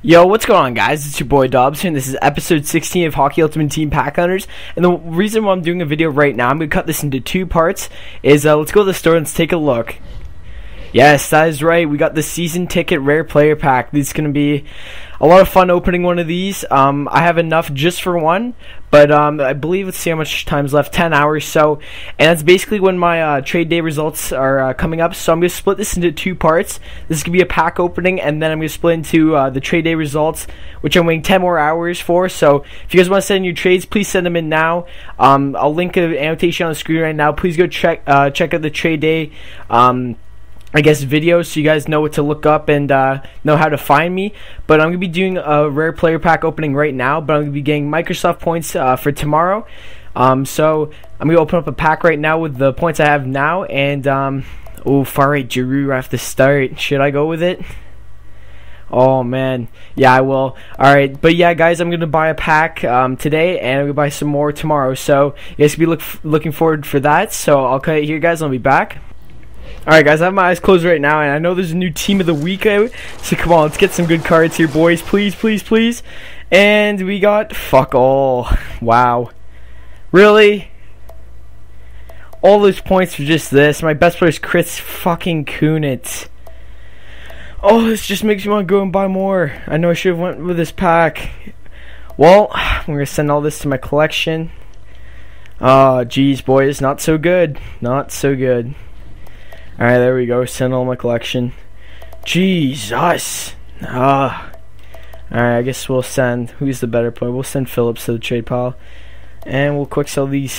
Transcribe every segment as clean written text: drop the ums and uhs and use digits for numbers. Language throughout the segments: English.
Yo, what's going on, guys? It's your boy Dobbs here, and this is episode 16 of Hockey Ultimate Team Pack Hunters. And the reason why I'm doing a video right now, I'm going to cut this into two parts, is let's go to the store and let's take a look. Yes, that is right. We got the Season Ticket Rare Player Pack. This is going to be a lot of fun opening one of these. I have enough just for one, but I believe, let's see how much time's left, 10 hours. So, and that's basically when my trade day results are coming up. So I'm going to split this into two parts. This is going to be a pack opening, and then I'm going to split into the trade day results, which I'm waiting 10 more hours for. So if you guys want to send in your trades, please send them in now. I'll link an annotation on the screen right now. Please go check out the trade day I guess videos, so you guys know what to look up and know how to find me. But I'm going to be doing a rare player pack opening right now, but I'm going to be getting Microsoft points for tomorrow. So I'm going to open up a pack right now with the points I have now. And, oh, far right Giroux off the start. Should I go with it? Oh, man. Yeah, I will. Alright, but yeah, guys, I'm going to buy a pack today, and I'm going to buy some more tomorrow. So you guys can be looking forward for that. So I'll cut it here, guys, and I'll be back. Alright, guys, I have my eyes closed right now, and I know there's a new Team of the Week out, so come on, let's get some good cards here, boys. Please, please, please. And we got fuck all. Wow. Really? All those points for just this. My best player is Chris fucking Kunitz. Oh, this just makes me want to go and buy more. I know I should have went with this pack. Well, I'm going to send all this to my collection. Oh, geez, boys, not so good. Not so good. Alright, there we go. Send all my collection. Jesus! Alright, I guess we'll send... Who's the better player? We'll send Phillips to the trade pile. And we'll quick sell these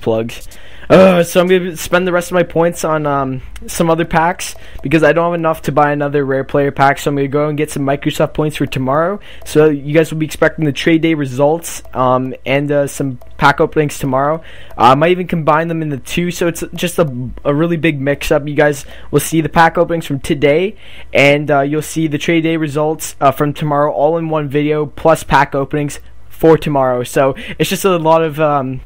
plugs. So I'm going to spend the rest of my points on some other packs, because I don't have enough to buy another rare player pack. So I'm going to go and get some Microsoft points for tomorrow. So you guys will be expecting the trade day results and some pack openings tomorrow. I might even combine them in the two. So it's just a really big mix up. You guys will see the pack openings from today, and you'll see the trade day results from tomorrow, all in one video, plus pack openings for tomorrow. So it's just a lot of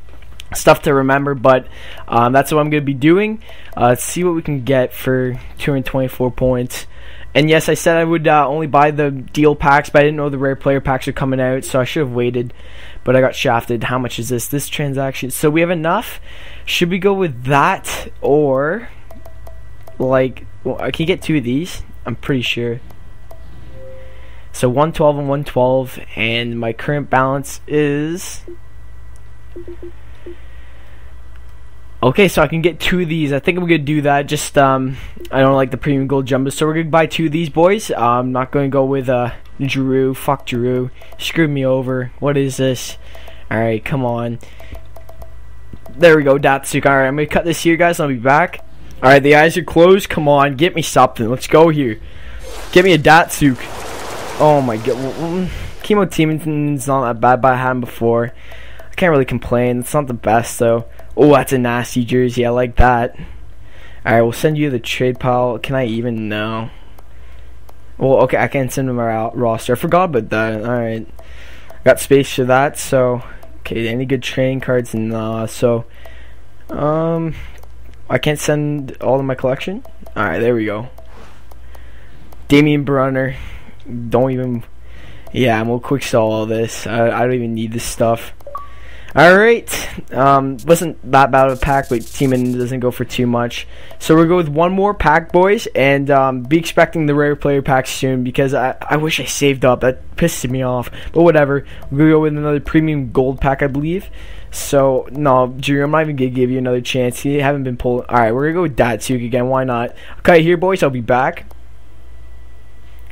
stuff to remember, but that's what I'm going to be doing. Let's see what we can get for 224 points. And yes, I said I would only buy the deal packs, but I didn't know the rare player packs are coming out, so I should have waited, but I got shafted. How much is this transaction? So we have enough. Should we go with that, or like, well, I can get two of these, I'm pretty sure. So 112 and 112, and my current balance is... Okay, so I can get two of these. I think I'm going to do that. Just, I don't like the premium gold jumbos, so we're going to buy two of these, boys. I'm not going to go with Giroux. Fuck Giroux. Screwed me over. What is this? Alright, come on. There we go, Datsyuk. Alright, I'm going to cut this here, guys, and I'll be back. Alright, the eyes are closed. Come on, get me something. Let's go here. Get me a Datsyuk. Oh my god. Kimo Timmonson's not that bad, but I had him before. I can't really complain. It's not the best, though. Oh, that's a nasty jersey. I like that. Alright, we'll send you the trade pile. Can I even know? Well, okay, I can't send him my roster. I forgot about that. Alright. Got space for that, so... Okay, any good trading cards? Nah, so... I can't send all of my collection? Alright, there we go. Damien Brunner. Don't even... Yeah, I'm gonna quick sell all this. I don't even need this stuff. Alright, wasn't that bad of a pack, but Teeman doesn't go for too much. So we'll go with one more pack, boys, and be expecting the rare player pack soon, because I wish I saved up. That pissed me off, but whatever. We'll go with another premium gold pack, I believe. So, no, Drew, I'm not even going to give you another chance. You haven't been pulling. Alright, we're going to go with Datsyuk again. Why not? Okay, here, boys, I'll be back.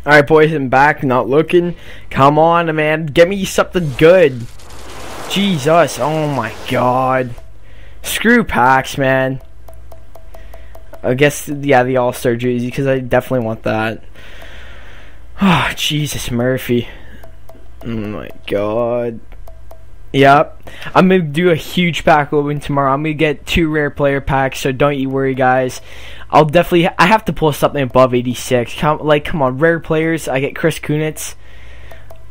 Alright, boys, I'm back. Not looking. Come on, man. Get me something good. Jesus. Oh, my God. Screw packs, man. I guess, yeah, the All-Star jersey, because I definitely want that. Oh, Jesus, Murphy. Oh, my God. Yep, I'm going to do a huge pack opening tomorrow. I'm going to get two rare player packs, so don't you worry, guys. I'll definitely... I have to pull something above 86. Like, come on, rare players. I get Chris Kunitz.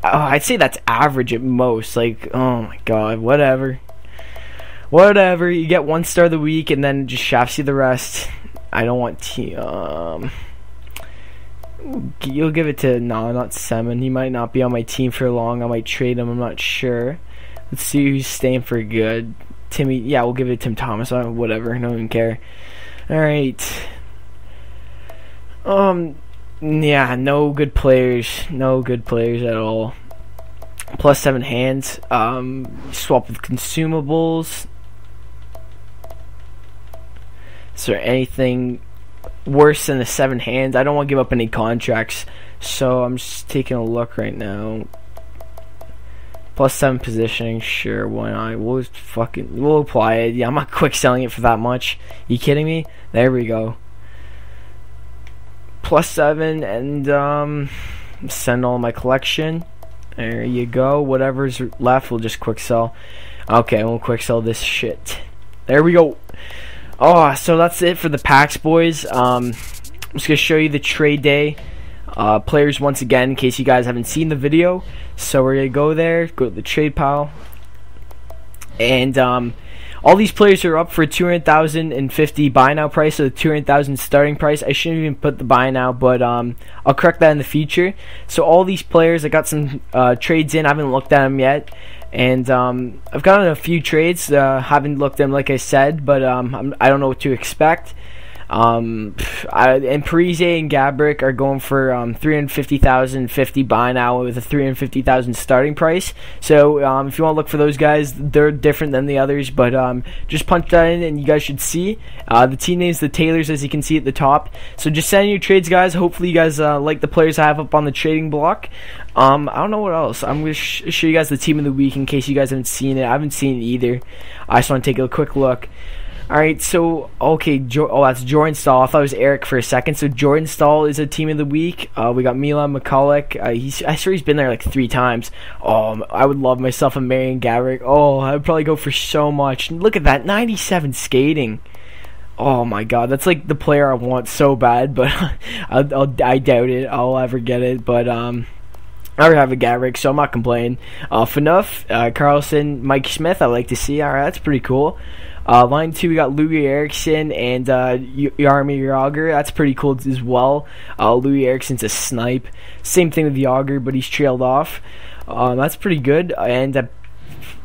Oh, I'd say that's average at most. Like, oh my god, whatever. Whatever, you get one star of the week, and then just shafts you the rest. I don't want You'll give it to, no, not Semin. He might not be on my team for long. I might trade him, I'm not sure. Let's see who's staying for good. Timmy, yeah, we'll give it to Tim Thomas. Whatever, I don't even care. Alright. Yeah, no good players. No good players at all. Plus 7 hands. Swap with consumables. Is there anything worse than the 7 hands? I don't want to give up any contracts, so I'm just taking a look right now. Plus 7 positioning, sure, why not? We'll apply it. Yeah, I'm not quick selling it for that much. You kidding me? There we go. Plus 7 and send all my collection. There you go. Whatever's left, we'll just quick sell. Okay, we'll quick sell this shit. There we go. Oh, so that's it for the packs, boys. I'm just gonna show you the trade day players once again in case you guys haven't seen the video. So we're gonna go there, go to the trade pile, and all these players are up for $200,050 buy now price, so the $200,000 starting price. I shouldn't even put the buy now, but I'll correct that in the future. So all these players, I got some trades in. I haven't looked at them yet. And I've gotten a few trades. Haven't looked at them, like I said, but I don't know what to expect. And Parise and Gáborík are going for $350,050 buy now with a $350,000 starting price. So if you want to look for those guys, they're different than the others, but just punch that in and you guys should see the team names, the Taylors, as you can see at the top. So just send your trades, guys. Hopefully you guys like the players I have up on the trading block. I don't know what else. I'm going to show you guys the team of the week in case you guys haven't seen it. I haven't seen it either. I just want to take a quick look. Alright, so, okay, oh, that's Jordan Staal. I thought it was Eric for a second. So, Jordan Staal is a team of the week. We got Milan McCulloch. I swear he's been there like 3 times. Oh, I would love myself a Marion Gáborík. Oh, I would probably go for so much. Look at that, 97 skating. Oh my god, that's like the player I want so bad, but I doubt it. I'll ever get it, but, I already have a Gáborík, so I'm not complaining. Enough. Carlson, Mike Smith, I like to see. Alright, that's pretty cool. Line 2, we got Loui Eriksson and Jaromír Jágr. That's pretty cool as well. Loui Eriksson's a snipe. Same thing with Jágr, but he's trailed off. That's pretty good. And I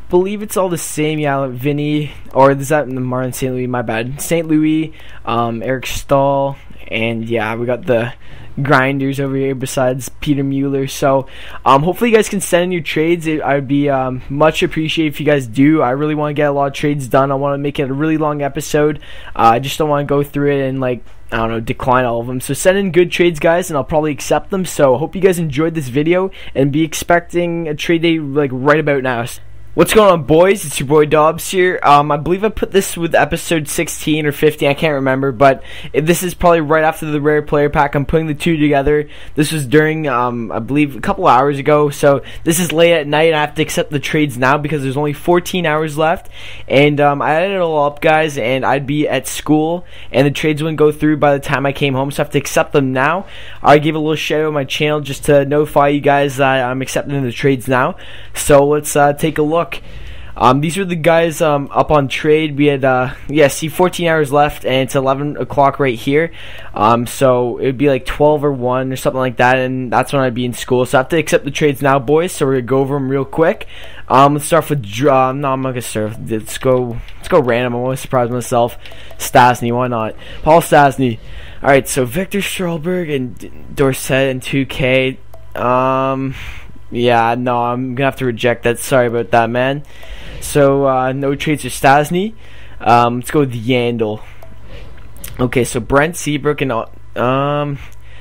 believe it's all the same. Yeah, Vinny, or is that Martin St. Louis? My bad. St. Louis, Eric Staal, and yeah, we got the grinders over here besides Peter Mueller. So hopefully you guys can send in your trades. I would be much appreciated if you guys do. I really want to get a lot of trades done. I want to make it a really long episode. I just don't want to go through it and, like, I don't know, decline all of them. So send in good trades, guys, and I'll probably accept them. So I hope you guys enjoyed this video and be expecting a trade day like right about now. What's going on, boys? It's your boy Dobbs here. I believe I put this with episode 16 or 15, I can't remember, but this is probably right after the rare player pack. I'm putting the two together. This was during, I believe, a couple hours ago, so this is late at night. I have to accept the trades now because there's only 14 hours left, and I added it all up, guys, and I'd be at school, and the trades wouldn't go through by the time I came home, so I have to accept them now. I give a little shout out on my channel just to notify you guys that I'm accepting the trades now, so let's take a look. These are the guys up on trade. We had, yeah, see, 14 hours left, and it's 11 o'clock right here. So it would be like 12 or 1 or something like that, and that's when I'd be in school. So I have to accept the trades now, boys. So we're gonna go over them real quick. Let's start with no, I'm not gonna start. Let's go random. I want to surprise myself. Stastny, why not? Paul Stastny. All right, so Victor Strahlberg and Dorset and 2K. Yeah, no, I'm gonna have to reject that. Sorry about that, man. So no trades for Stastny. Let's go with Yandle. Okay, so Brent Seabrook and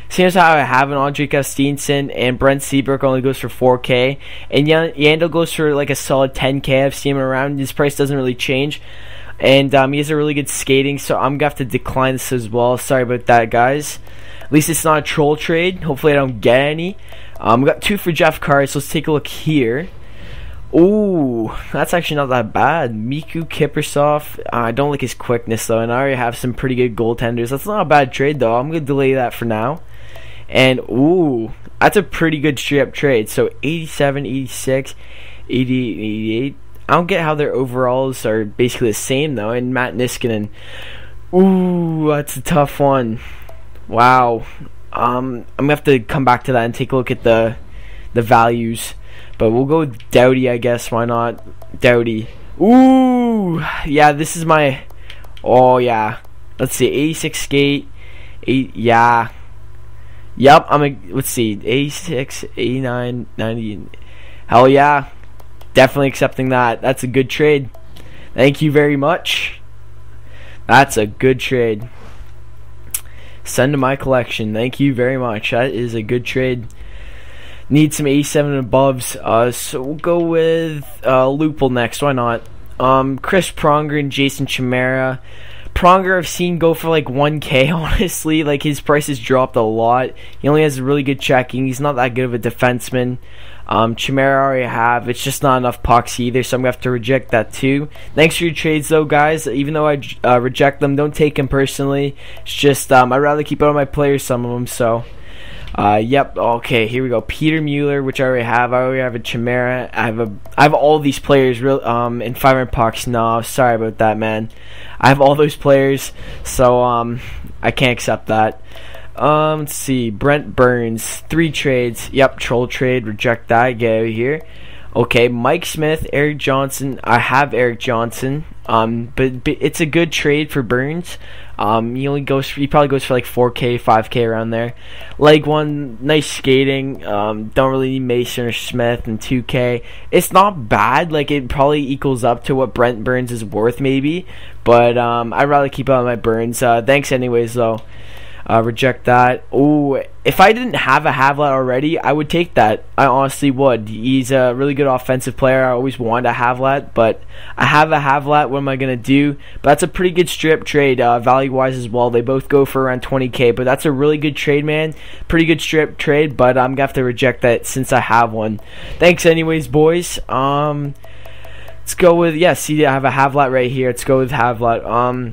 seems how I have an Andre Castinson, and Brent Seabrook only goes for 4K, and Yandle goes for like a solid 10K. I've seen him around. His price doesn't really change, and he has a really good skating. So I'm gonna have to decline this as well. Sorry about that, guys. At least it's not a troll trade. Hopefully I don't get any. We got 2 for Jeff Carter, so let's take a look here. Ooh, that's actually not that bad. Miku Kippersoff. I don't like his quickness, though, and I already have some pretty good goaltenders. That's not a bad trade, though. I'm going to delay that for now. And, ooh, that's a pretty good straight-up trade. So, 87, 86, 88, 88. I don't get how their overalls are basically the same, though. And Matt Niskanen. Ooh, that's a tough one. Wow, I'm gonna have to come back to that and take a look at the values, but we'll go with Doughty, I guess. Why not Doughty? Ooh, yeah, this is my. Oh yeah, let's see, 86 skate, 8. Yeah, yep. Let's see, 86, 89, 90. Hell yeah, definitely accepting that. That's a good trade. Thank you very much. That's a good trade. Send to my collection. Thank you very much. That is a good trade. Need some 87 and aboves. So we'll go with Lupul next. Why not? Chris Pronger and Jason Chimera. Pronger I've seen go for like 1K, honestly. Like, his price has dropped a lot. He only has really good checking. He's not that good of a defenseman. Chimera I already have. It's just not enough pucks either, so I'm going to have to reject that too. Thanks for your trades though, guys. Even though I reject them, don't take them personally. It's just I'd rather keep out of my players some of them, so... yep, okay, here we go. Peter Mueller, which I already have. I already have a Chimera. I have all these players in 500 pucks. No, sorry about that, man. I have all those players, so I can't accept that. Let's see, Brent Burns, 3 trades. Yep, troll trade, reject that, get out of here. Okay, Mike Smith, Eric Johnson. I have Eric Johnson, but it's a good trade for Burns. He probably goes for like 4K, 5K around there. Leg one, nice skating. Don't really need Mason or Smith, and 2K. It's not bad. Like, it probably equals up to what Brent Burns is worth, maybe. But I'd rather keep out my Burns. Thanks, anyways, though. Reject that. Oh, if I didn't have a Havlat already, I would take that. I honestly would. He's a really good offensive player. I always wanted a Havlat, but I have a Havlat. What am I going to do? But that's a pretty good strip trade, value-wise as well. They both go for around 20K, but that's a really good trade, man. Pretty good strip trade, but I'm going to have to reject that since I have one. Thanks anyways, boys. Let's go with, yeah, see, I have a Havlat right here. Let's go with Havlat.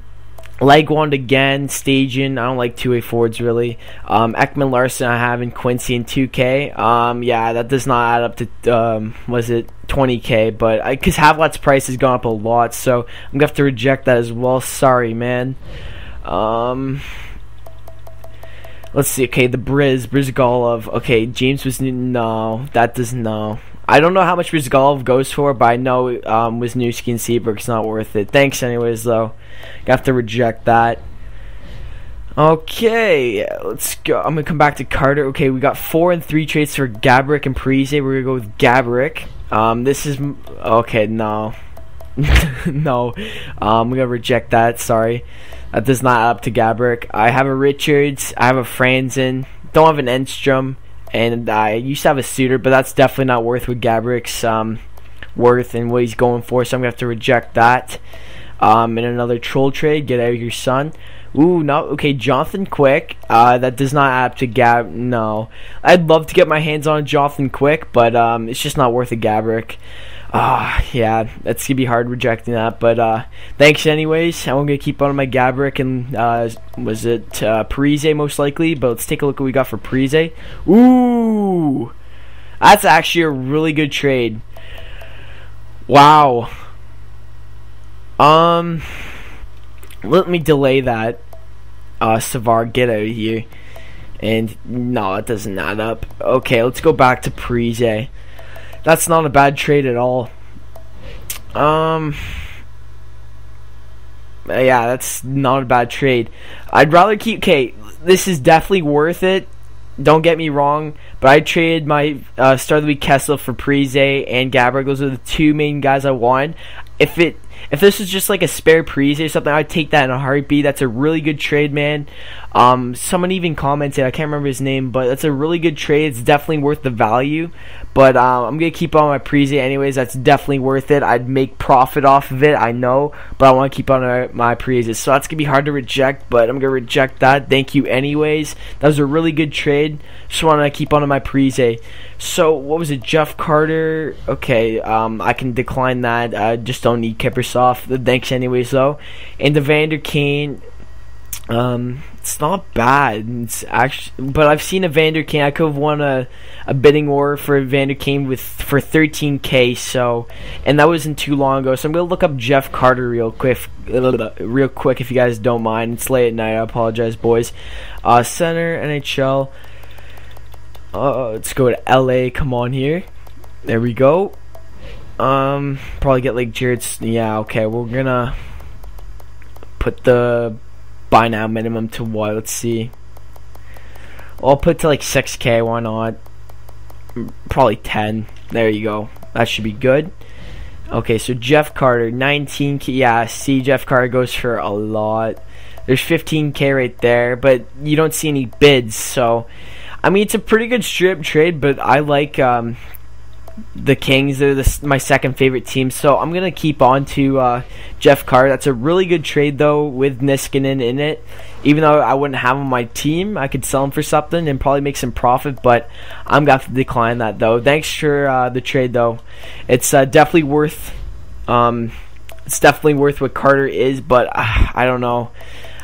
Leg wand again, staging. I don't like two-way forwards really. Ekman Larson I have in Quincy and 2K. Yeah, that does not add up to was it 20K? But because Havlat's price has gone up a lot, so I'm gonna have to reject that as well. Sorry, man. Let's see. Okay, the Brizgalov. Okay, James Wisniewski. No, that does no. I don't know how much Brizgalov goes for, but I know Wisniewski and Seabrook's not worth it. Thanks anyways, though. Got to reject that. Okay, let's go. I'm going to come back to Carter. Okay, we got 4 and 3 trades for Gáborík and Parise. We're going to go with Gáborík. This is... Okay, no. No. We're going to reject that. Sorry. That does not add up to Gáborík. I have a Richards. I have a Franzen. Don't have an Enstrom. And I used to have a Suter, but that's definitely not worth with Gáborík's worth and what he's going for, so I'm going to have to reject that. And another troll trade, get out of your son. Ooh, no, okay, Jonathan Quick. That does not add up to Gab. No. I'd love to get my hands on Jonathan Quick, but it's just not worth a Gáborík. Yeah, that's going to be hard rejecting that, but thanks anyways. I'm going to keep on my Gáborík and, was it Parise most likely? But let's take a look what we got for Parise. Ooh, that's actually a really good trade. Wow. Let me delay that. Savard, get out of here. And, no, that doesn't add up. Okay, let's go back to Parise. That's not a bad trade at all. Yeah, that's not a bad trade. I'd rather keep... Okay, this is definitely worth it. Don't get me wrong, but I traded my Star of the Week Kessel for Parise and Gáborík. Those are the 2 main guys I wanted. If this was just like a spare Parise or something, I'd take that in a heartbeat. That's a really good trade, man. Someone even commented, I can't remember his name, but that's a really good trade. It's definitely worth the value. But I'm going to keep on my Parise anyways. That's definitely worth it. I'd make profit off of it, I know, but I want to keep on my Parise. So that's going to be hard to reject, but I'm going to reject that. Thank you anyways. That was a really good trade. Just want to keep on my Parise. So what was it, Jeff Carter? Okay, I can decline that. I just don't need Kippersoff. Thanks anyways, though. And Evander Kane. It's not bad. It's actually, but I've seen Evander Kane. I could have won a bidding war for Evander Kane for 13K. So, and that wasn't too long ago. So I'm gonna look up Jeff Carter real quick if you guys don't mind. It's late at night. I apologize, boys. Center NHL. Let's go to LA. Come on here. There we go. Probably get like Jared's. Yeah, okay. We're gonna put the buy now minimum to what? Let's see. I'll put to like 6K. Why not? Probably 10. There you go. That should be good. Okay, so Jeff Carter 19K. Yeah, see, Jeff Carter goes for a lot. There's 15K right there, but you don't see any bids. So, I mean, it's a pretty good strip trade. But I like the Kings. They're my second favorite team. So I'm gonna keep on to Jeff Carter. That's a really good trade though, with Niskanen in it. Even though I wouldn't have him on my team, I could sell him for something and probably make some profit. But I'm gonna have to decline that though. Thanks for the trade though. It's definitely worth. It's definitely worth what Carter is. But I don't know.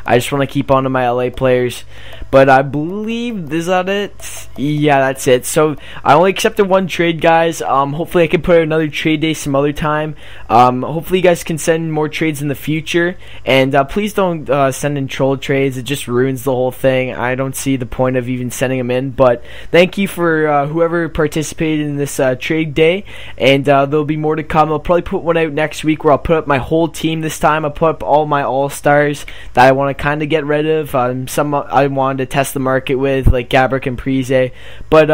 I just want to keep on to my LA players. But I believe, is that it? Yeah, that's it. So I only accepted one trade, guys. Hopefully I can put out another trade day some other time. Hopefully you guys can send more trades in the future. And please don't send in troll trades. It just ruins the whole thing. I don't see the point of even sending them in. But thank you for whoever participated in this trade day. And there'll be more to come. I'll probably put one out next week where I'll put up my whole team this time. I'll put up all my all-stars that I want to kind of get rid of. Some I wanted to test the market with, like Gáborík and Parise, but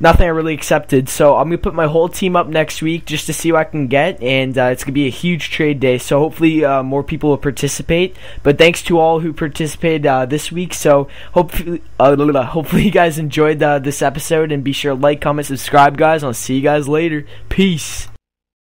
nothing I really accepted. So I'm gonna put my whole team up next week just to see what I can get, and it's gonna be a huge trade day. So hopefully more people will participate. But thanks to all who participated this week. So hopefully you guys enjoyed this episode, and be sure to like, comment, subscribe, guys. I'll see you guys later. Peace.